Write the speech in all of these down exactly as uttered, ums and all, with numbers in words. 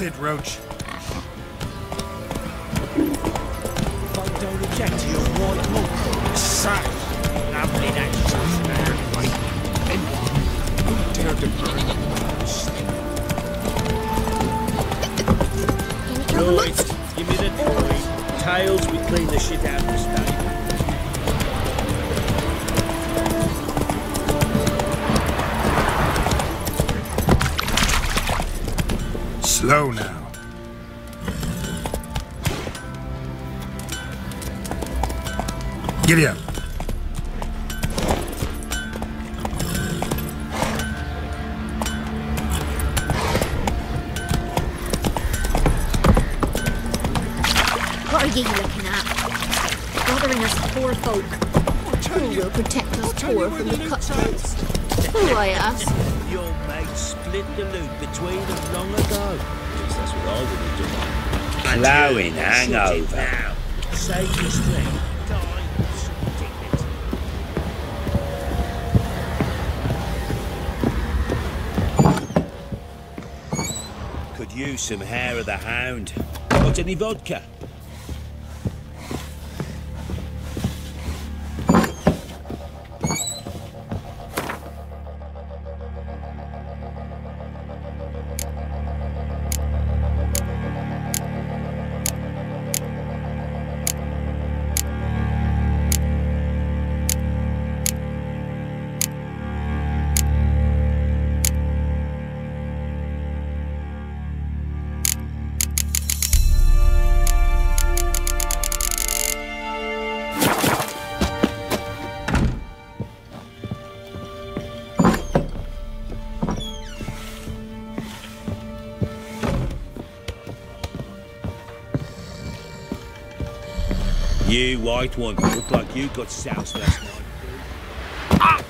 That's it, Roach. If I don't reject you, war won't sign. Now play that just there, like anyone who dared to burn the No, wait. Give me the toy. Tiles, we clean the shit out of this time. Slow now. Giddy up. What are you looking at? Bothering us poor folk. Who will protect us poor from the cutthroats? Who, I ask? Your mate split the loot between them long ago. At least that's what I would have done. Glowing hangover. Save your strength. Die. Could use some hair of the hound. Got any vodka? You white one, look like you got soused last night. Ah!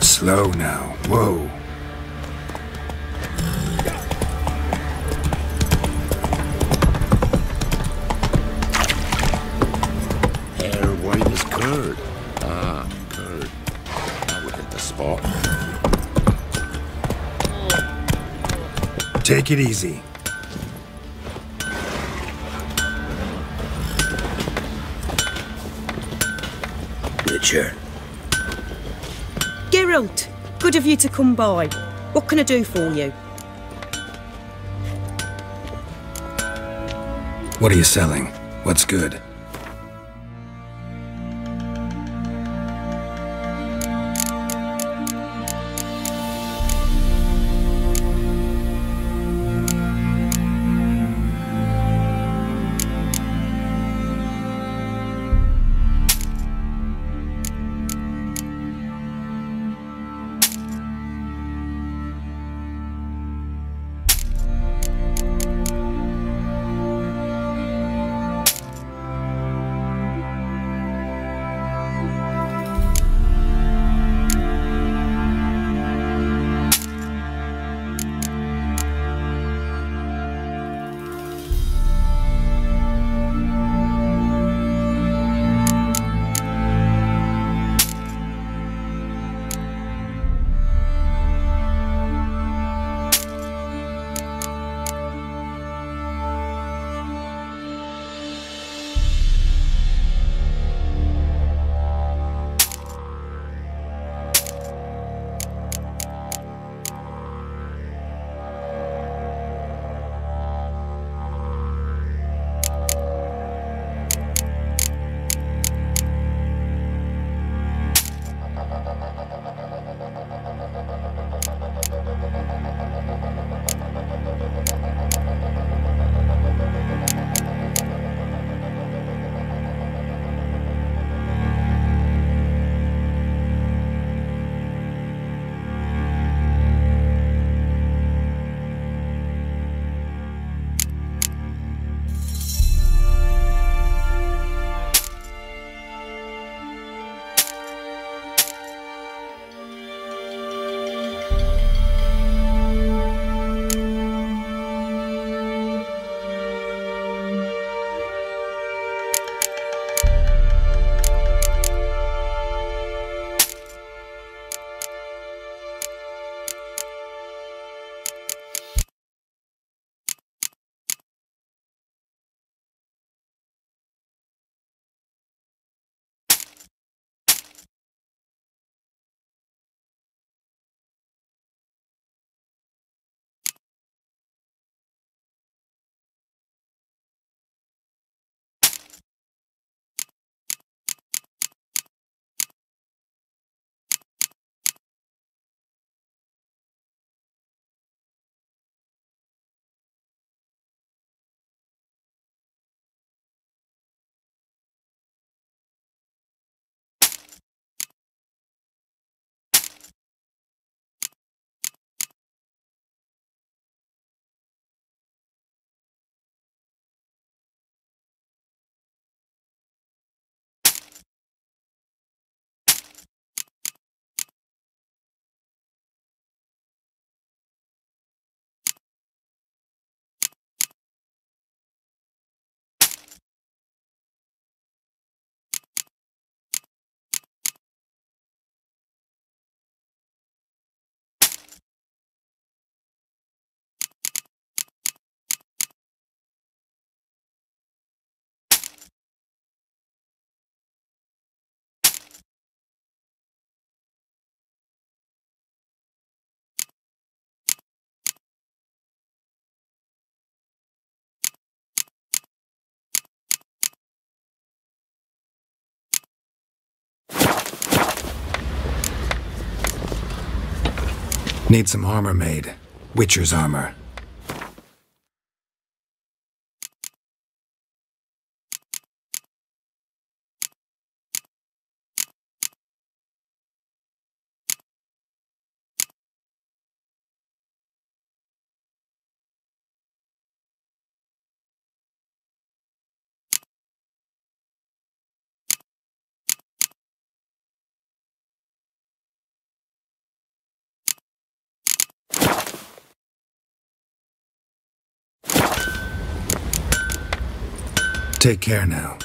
Slow now, whoa. Hair white as curd. Ah, curd. That would hit the spot. Take it easy. Geralt, good of you to come by. What can I do for you? What are you selling? What's good? Need some armor made. Witcher's armor. Take care now.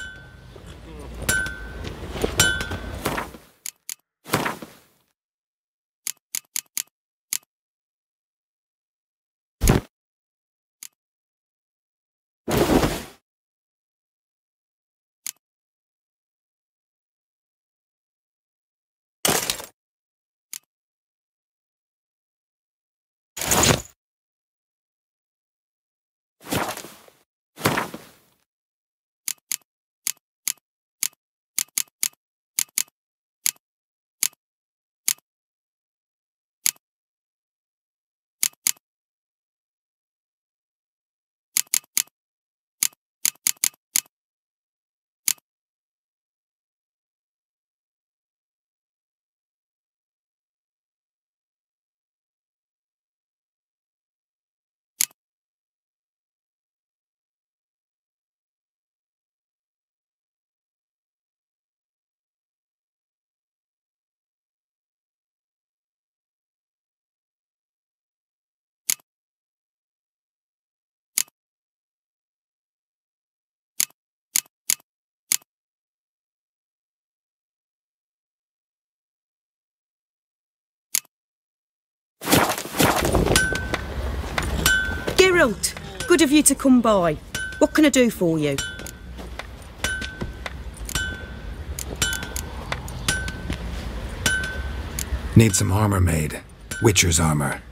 Geralt, good of you to come by. What can I do for you? Need some armor made. Witcher's armor.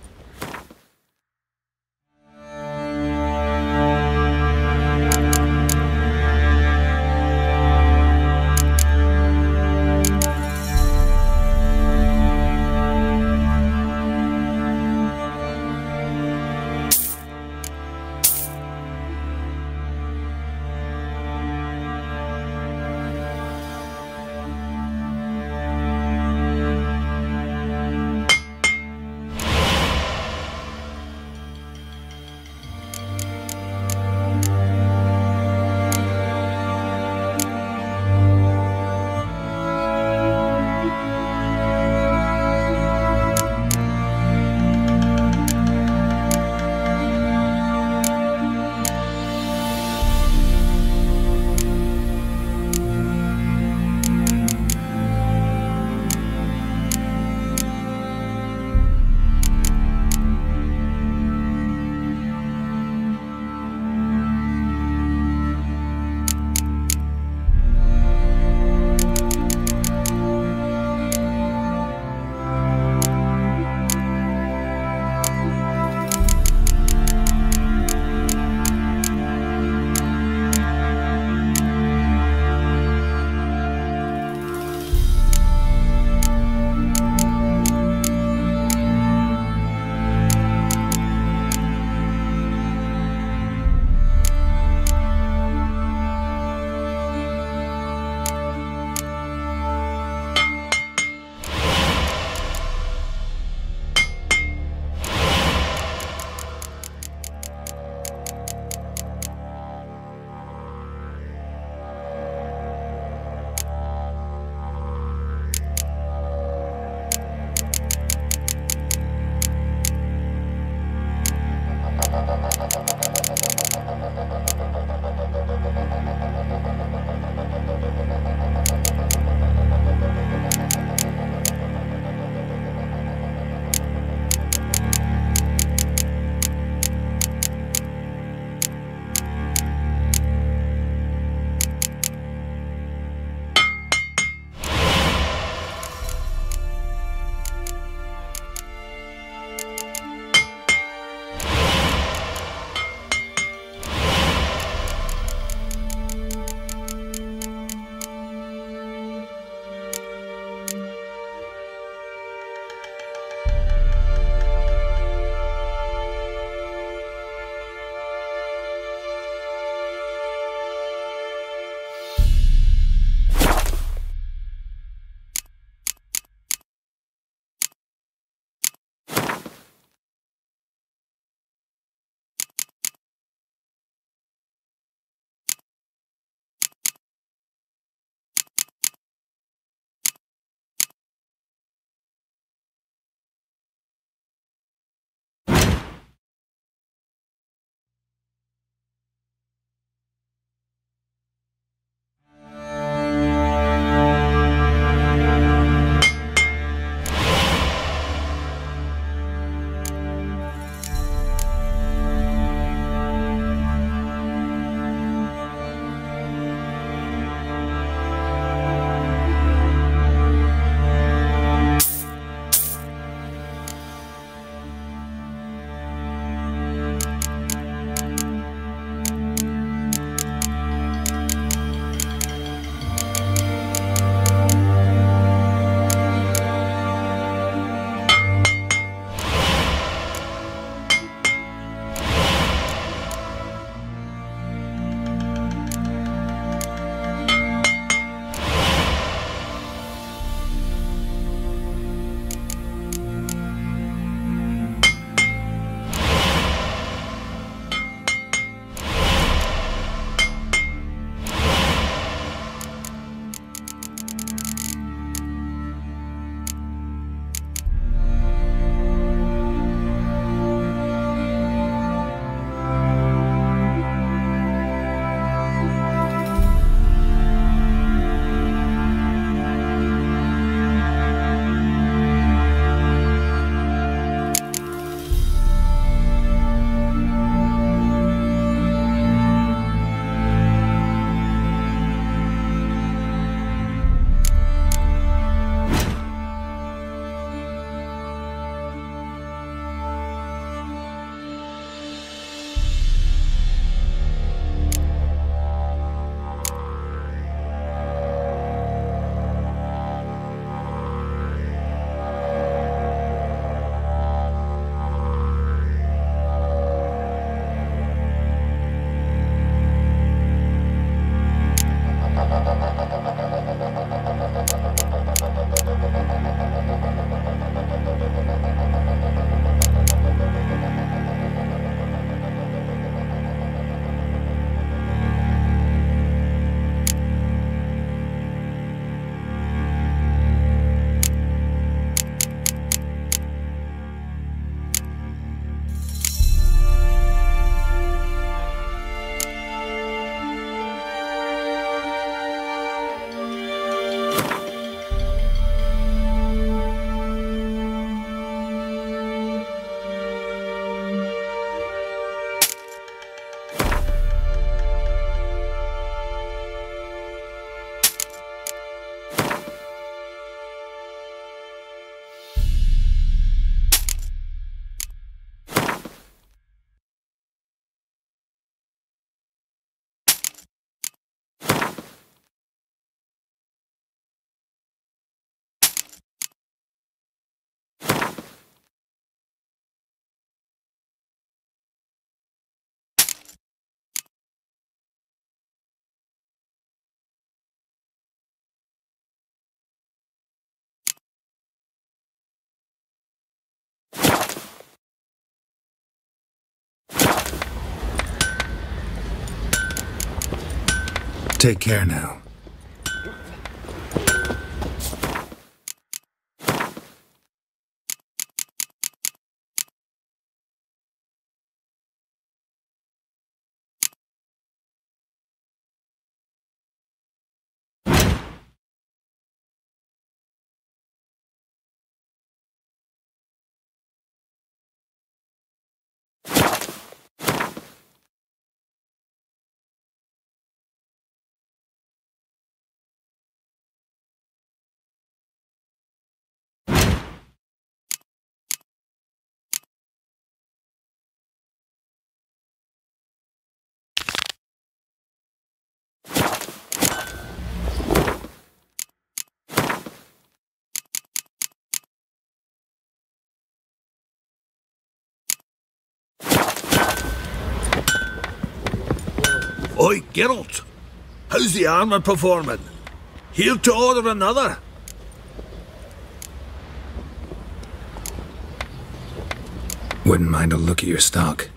take care now. Oi, Geralt, how's the armour performing? Here to order another? Wouldn't mind a look at your stock.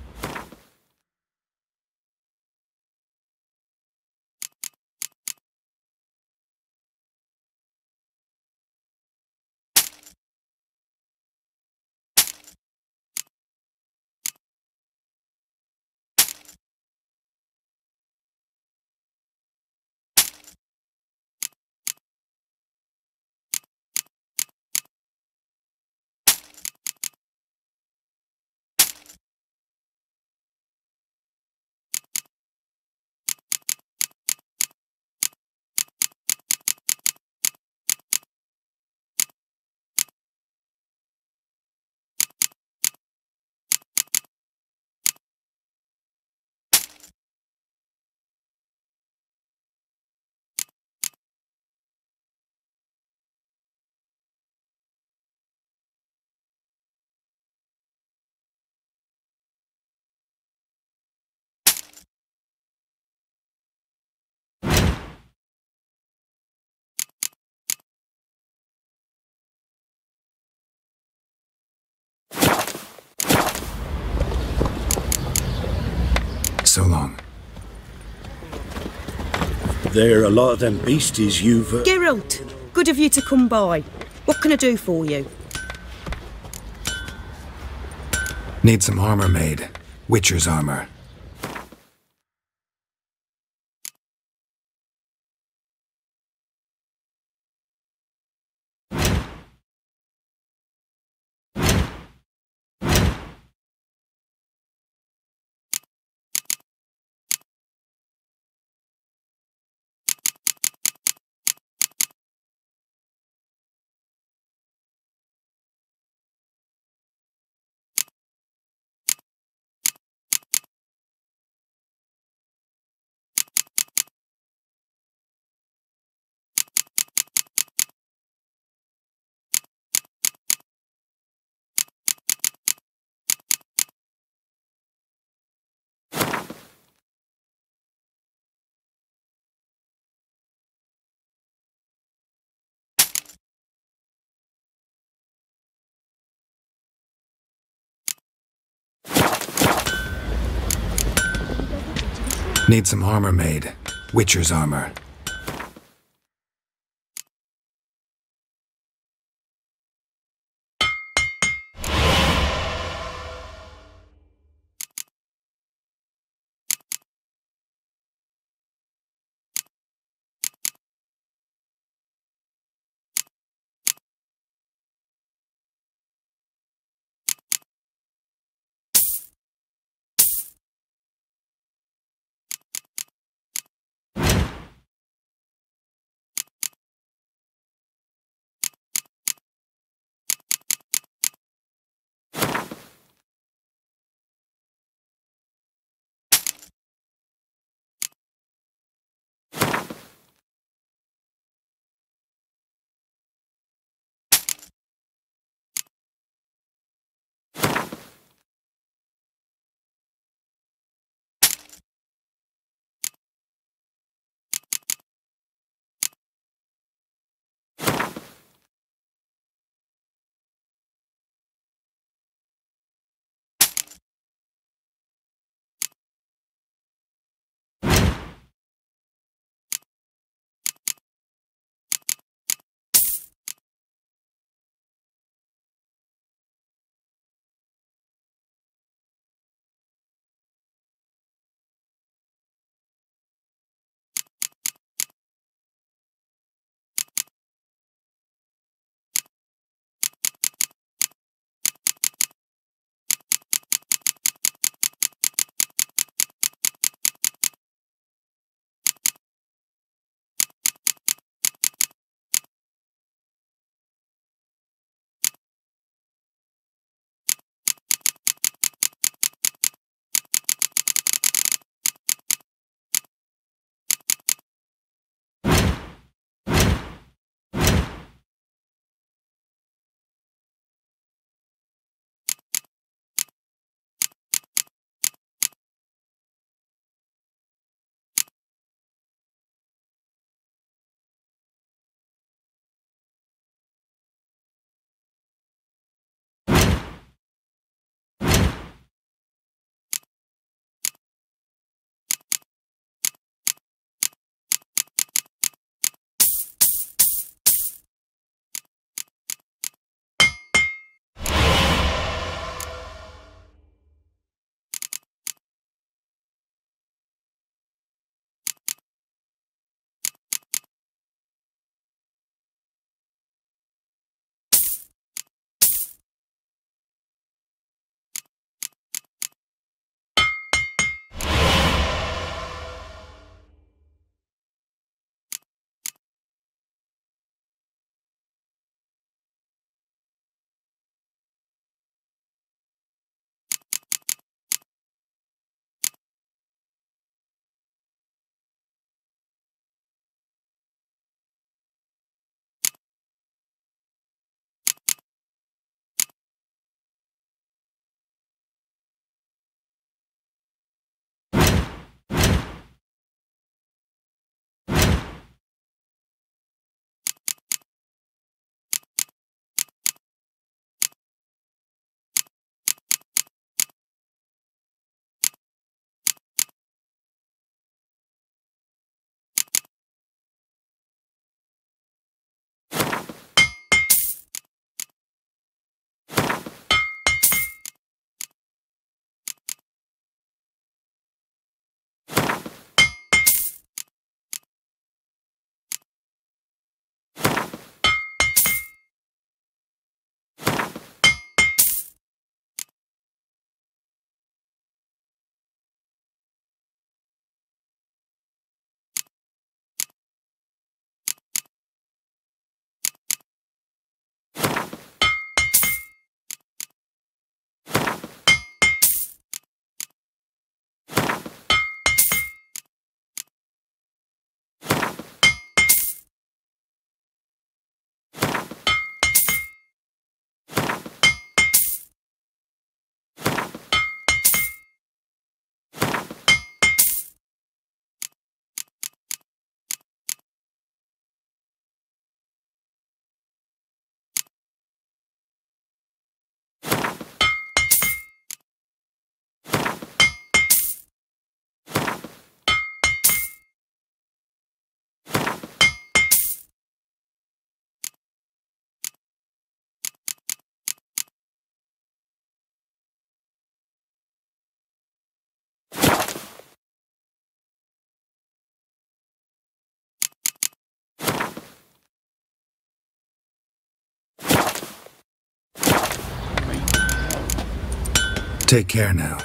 So long. There are a lot of them beasties you've... Uh... Geralt, good of you to come by. What can I do for you? Need some armor made. Witcher's armor. Need some armor made. Witcher's armor. Take care now.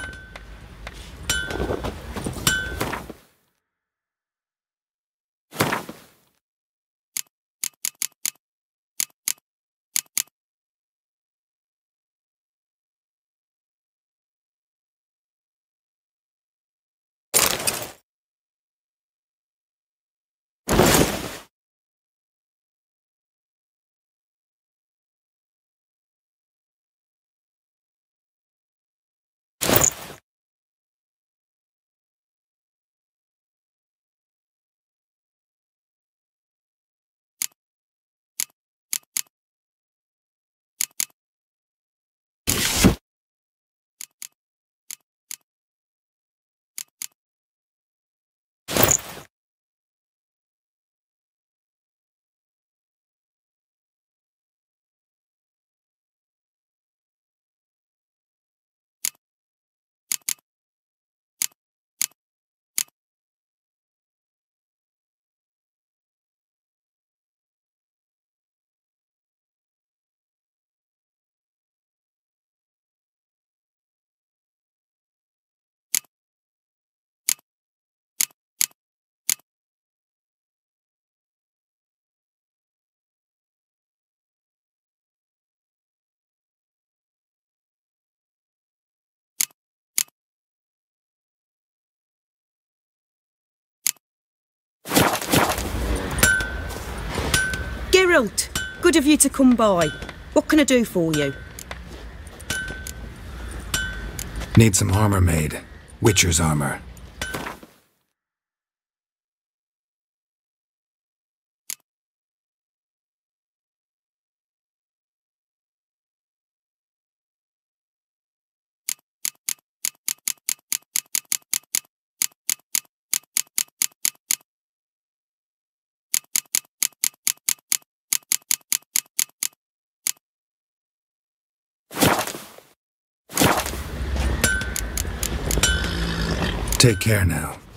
Geralt, good of you to come by. What can I do for you? Need some armor made. Witcher's armor. Take care now.